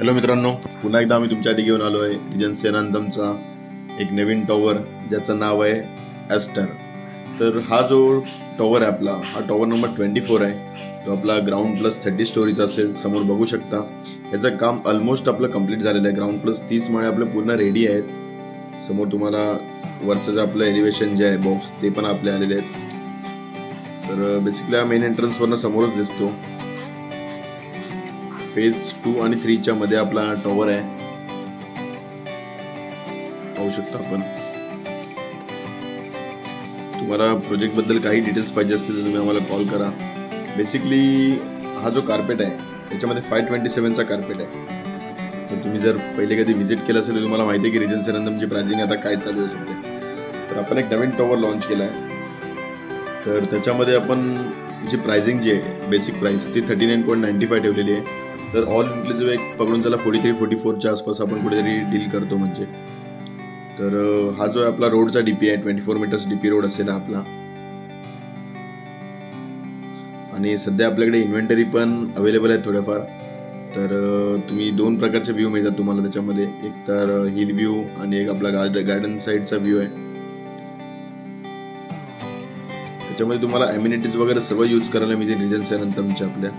Hello मित्रांनो, पुन्हा एकदा आम्ही तुमच्यासाठी घेऊन आलो आहे रिजन्सी अनंतमचा एक नवीन टॉवर ज्याचं नाव आहे ॲस्टर। तर हा जो टॉवर आहे आपला, हा टॉवर नंबर 24 आहे। तो आपला ग्राउंड प्लस 30 स्टोरीचा असेल। समोर बघू शकता याचं काम ऑलमोस्ट आपलं कंप्लीट झालेलं आहे। ग्राउंड प्लस 30 माळे आपले पूर्ण रेडी आहेत। समोर तुम्हाला वरचं जे आपलं एलिव्हेशन जे आहे बॉक्स ते पण आपले आलेले आहेत। तर बेसिकली मेन एंट्रन्सवरनं समोरच दिसतो। फेज 2 आणि 3 च्या मध्ये आपला टॉवर आहे, पाहू शकता आपण। तुम्हाला प्रोजेक्ट बद्दल काही डिटेल्स पाहिजे असतील तर तुम्ही आम्हाला कॉल करा। बेसिकली हा जो कार्पेट आहे त्याच्यामध्ये 527 चा कार्पेट आहे। तर तुम्ही जर पहिले कधी विजिट केलं असेल तर तुम्हाला माहिती आहे की रिजन्सी अनंतमची ब्रांचिंग आता काय चालू आहे सध्या। तर आपण एक नवीन टॉवर लॉन्च केला आहे। तर त्याच्यामध्ये आपण जी प्राइसिंग जी आहे बेसिक प्राइस ती 39.95 ठेवलेली आहे। तर ऑल इन्क्लुझिव एक पकडून त्याला 43-44च्या आसपास आपण कुठेतरी डील करतो म्हणजे। तर हा जो आपला रोडचा डीपी आहे 24 मीटर्स डीपी रोड असेल आपला। आणि सध्या आपल्याकडे इन्व्हेंटरी पण अवेलेबल आहे थोड्याफार। तर तुम्ही दोन प्रकारचे व्ह्यू मिळतात तुम्हाला त्याच्यामध्ये, एक तर हिल व्ह्यू आणि एक आपला गार्डन साईडचा व्ह्यू आहे। त्याच्यामध्ये तुम्हाला अम्युनिटीज वगैरे सर्व यूज करायला मिळतील रिजन्सी अनंतमच्या आपल्या।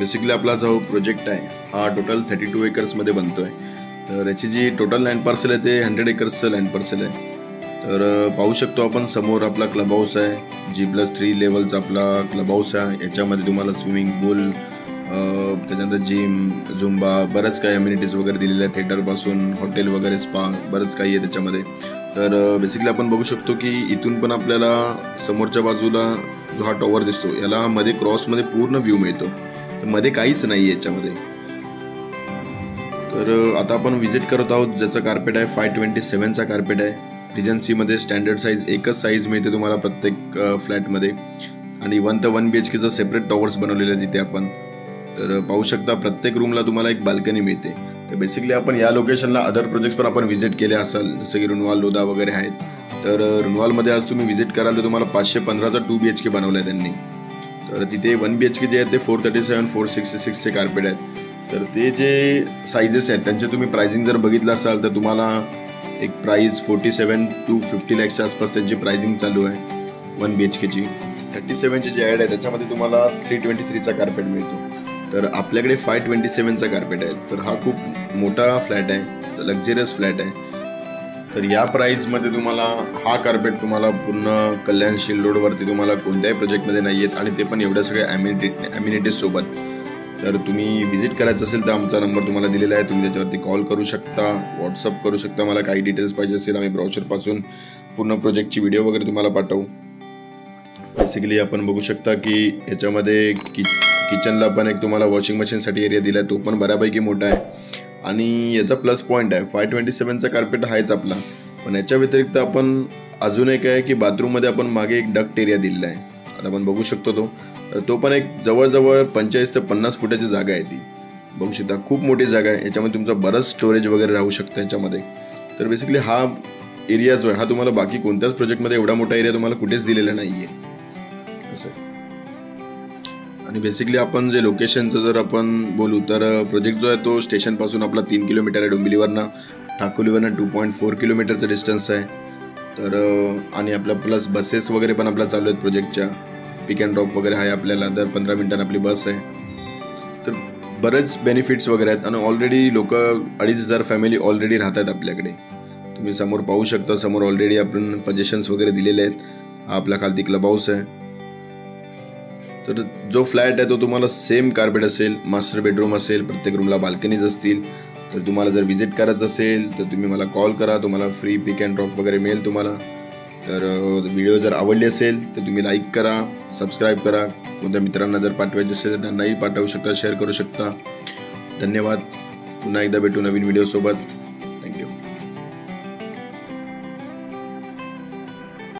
बेसिकली आपला जो प्रोजेक्ट आहे हा टोटल 32 एकर्समध्ये बनतो आहे। तर याची जी टोटल लँड पार्सल आहे ते 100 एकर्सचं लँड पार्सल आहे। तर पाहू शकतो आपण समोर आपला क्लब हाऊस आहे, G+3 लेवलचा आपला क्लब हाऊस आहे। याच्यामध्ये तुम्हाला स्विमिंग पूल, त्याच्यानंतर जिम, झुंबा, बरंच काही अम्युनिटीज वगैरे दिलेल्या आहेत। थिएटरपासून हॉटेल वगैरे, स्पा, बरंच काही आहे त्याच्यामध्ये। तर बेसिकली आपण बघू शकतो की इथून पण आपल्याला समोरच्या बाजूला जो हा टॉवर दिसतो याला मध्ये क्रॉसमध्ये पूर्ण व्ह्यू मिळतो, मध्ये काहीच नाही आहे याच्यामध्ये। तर आता आपण विजिट करत आहोत ज्याचं कार्पेट आहे 527चा कार्पेट आहे। रिजन्सीमध्ये स्टँडर्ड साईज एकच साईज मिळते तुम्हाला प्रत्येक फ्लॅटमध्ये। आणि 1 ते 1 BHKचं सेपरेट टॉवर्स बनवलेले आहेत तिथे आपण। तर पाहू शकता प्रत्येक रूमला तुम्हाला एक बाल्कनी मिळते। तर बेसिकली आपण या लोकेशनला अदर प्रोजेक्ट्स पण आपण व्हिजिट केले असाल, जसं की रुणवाल, लोधा वगैरे आहेत। तर रुणवालमध्ये आज तुम्ही व्हिजिट कराल तर तुम्हाला 515चा 2 BHK बनवला आहे त्यांनी। तर तिथे 1 BHK जे आहेत ते 437-466चे कार्पेट आहेत। तर ते जे साइजेस आहेत त्यांचे तुम्ही प्राइसिंग जर बघितलं असाल तर तुम्हाला एक प्राइस 47 to 50 लॅक्सच्या आसपास त्यांची प्राइसिंग चालू आहे 1 BHKची। 37चे जे ॲड आहे त्याच्यामध्ये तुम्हाला 323चा कार्पेट मिळतो। तर आपल्याकडे 527चा कार्पेट आहे। तर हा खूप मोठा फ्लॅट आहे, लक्झरियस फ्लॅट आहे। तर या प्राईजमध्ये तुम्हाला हा कार्पेट तुम्हाला पूर्ण कल्याण शिल रोडवरती तुम्हाला कोणत्याही प्रोजेक्टमध्ये नाही आहेत, आणि ते पण एवढ्या सगळ्या ॲम्युनिटीजसोबत। तर तुम्ही व्हिजिट करायचं असेल तर आमचा नंबर तुम्हाला दिलेला आहे, तुम्ही त्याच्यावरती कॉल करू शकता, व्हॉट्सअप करू शकता। मला काही डिटेल्स पाहिजे असेल आम्ही ब्रॉशरपासून पूर्ण प्रोजेक्टची व्हिडिओ वगैरे तुम्हाला पाठवू। बेसिकली आपण बघू शकता की याच्यामध्ये किचनला पण एक तुम्हाला वॉशिंग मशीनसाठी एरिया दिला आहे, तो पण बऱ्यापैकी मोठा आहे। आणि याचा प्लस पॉईंट आहे 527चा कार्पेट आहेच आपला, पण याच्या व्यतिरिक्त आपण अजून एक आहे की बाथरूममध्ये आपण मागे एक डक्ट एरिया दिलेला आहे, आता आपण बघू शकतो तो। तो पण एक जवळजवळ 45 ते 50 फुटाची जागा आहे, ती बघू शकता खूप मोठी जागा आहे। याच्यामध्ये तुमचं बरंच स्टोरेज वगैरे राहू शकतं याच्यामध्ये। तर बेसिकली हा एरिया जो आहे हा तुम्हाला बाकी कोणत्याच प्रोजेक्टमध्ये एवढा मोठा एरिया तुम्हाला कुठेच दिलेला नाही आहे असं। आणि बेसिकली आपण जे लोकेशनचं जर आपण बोलू तर प्रोजेक्ट जो आहे तो स्टेशनपासून आपला 3 किलोमीटर आहे डोंबिवलीवरनं, ठाकुलीवरनं 2.4 किलोमीटरचं डिस्टन्स आहे। तर आणि आपल्या प्लस बसेस वगैरे पण आपल्या चालू आहेत प्रोजेक्टच्या, पिक अँड ड्रॉप वगैरे आहे आपल्याला, दर 15 मिनटांनी आपली बस आहे। तर बरेच बेनिफिट्स वगैरे आहेत। आणि ऑलरेडी लोक 2500 फॅमिली ऑलरेडी राहत आहेत आपल्याकडे, तुम्ही समोर पाहू शकता। समोर ऑलरेडी आपण पजेशन्स वगैरे दिलेले आहेत। हा आपला खालती क्लब हाऊस आहे। तर जो फ्लॅट आहे तो तुम्हाला सेम कार्पेट असेल, मास्टर बेडरूम असेल, प्रत्येक रूमला बाल्कनीज असतील। तर तुम्हाला जर व्हिजिट करायचं असेल तर तुम्ही मला कॉल करा, तुम्हाला फ्री पिक अँड ड्रॉप वगैरे मिळेल तुम्हाला। तर व्हिडिओ जर आवडली असेल तर तुम्ही लाईक करा, सबस्क्राईब करा। कोणत्या मित्रांना जर पाठवायचे असेल तर त्यांनाही पाठवू शकता, शेअर करू शकता। धन्यवाद, पुन्हा एकदा भेटू नवीन व्हिडिओसोबत।